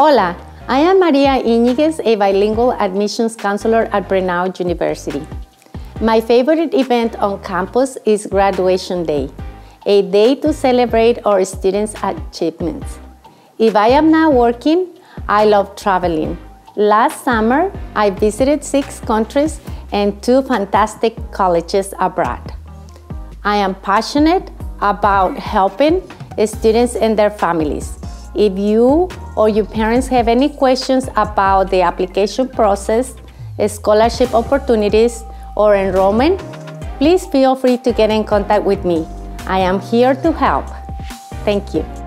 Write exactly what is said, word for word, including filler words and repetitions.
Hola, I am Maria Iniguez, a bilingual admissions counselor at Brenau University. My favorite event on campus is Graduation Day, a day to celebrate our students' achievements. If I am not working, I love traveling. Last summer, I visited six countries and two fantastic colleges abroad. I am passionate about helping students and their families. If you or your parents have any questions about the application process, scholarship opportunities, or enrollment, please feel free to get in contact with me. I am here to help. Thank you.